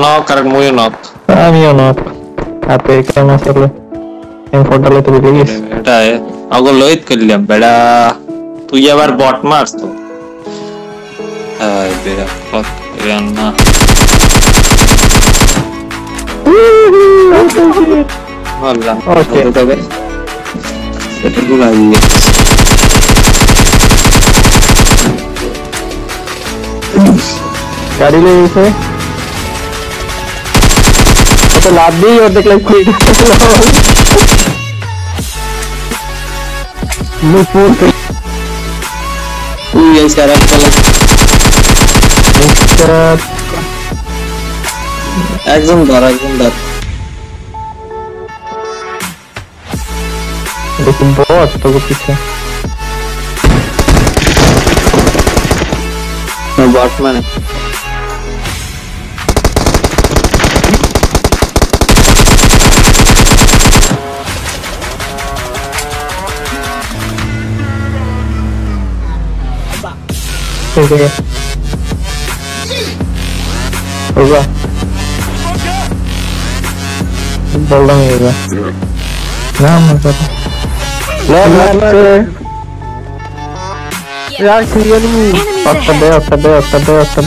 No, Karakmu, you're not. You're not. I'm going to go to the I'm going to go to Lab bhi aur dekh like no phone pe tu guys kar raha okay. Over. Hold on, over. No, I'm not. No. Yaar, clear me. Up the bay.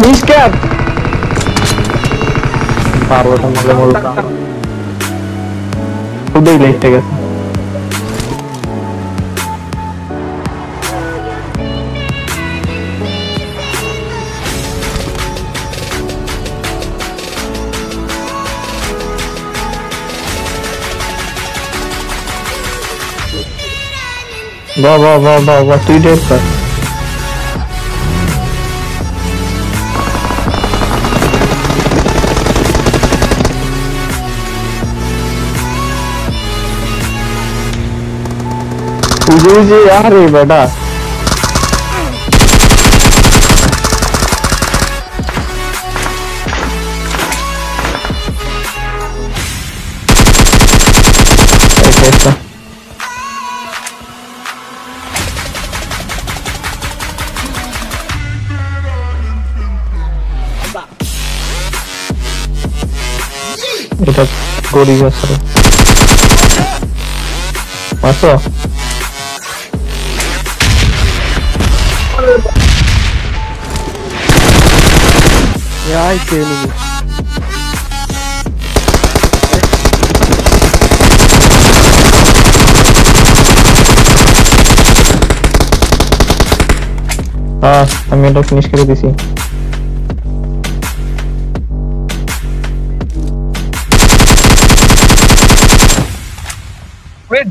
Miscap! Parvata mole mole ka. Udai late gaya. Ba tu dead ka. जी आ रही बेटा इधर गोली का sir मारो yeah, I feel it. I'm going to finish this. Red.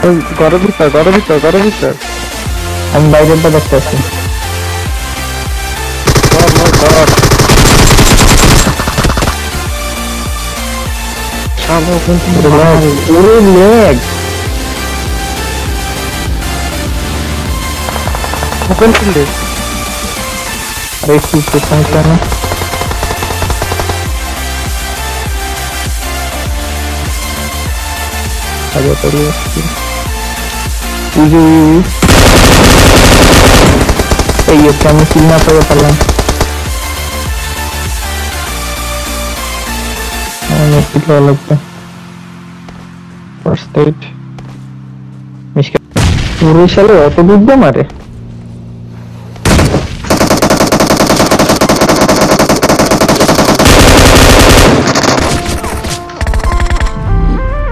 Got a booster. I'm by the station. Oh my god. I'm going to I got a little skin. Hey, you can see my problem. I'm not sure. First aid. Puro shale auto buddha mare.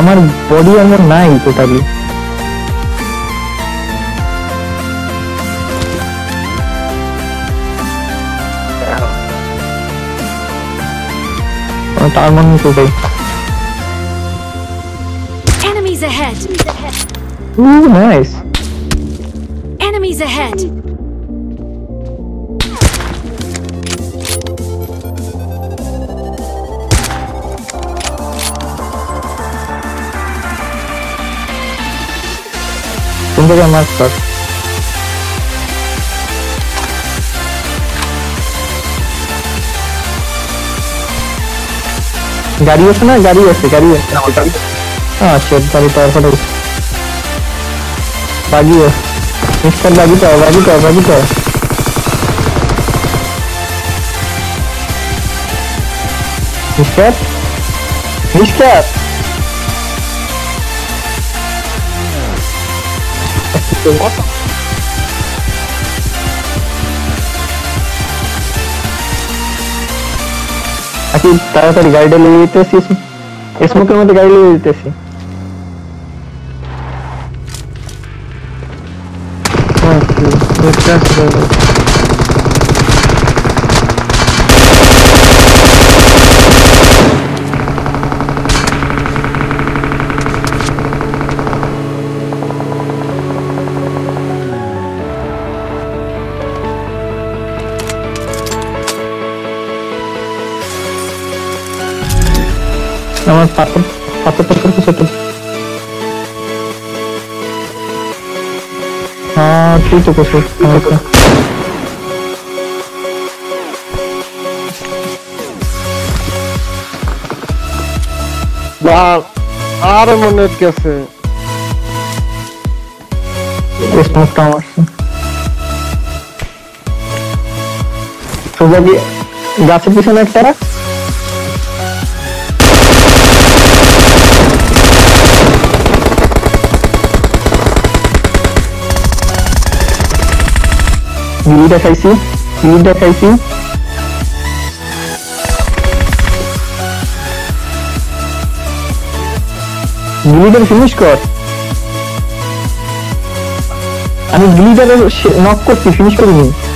Amar body armor nai totally. Enemies ahead. Ooh, nice. Enemies ahead. Somebody must start. गाड़ी है ना गाड़ी है already हां shade पर तो और बागी है इसका बागी तो इसका तो मत আকি তাড়াতাড়ি গাড়িটা নিয়ে নিতেছি স্মোকের মধ্যে গাড়ি নিয়ে নিতেছি গাছে পিছনে একটা Lead that I see. Leader finish kor. I mean leader knock kor finish kor.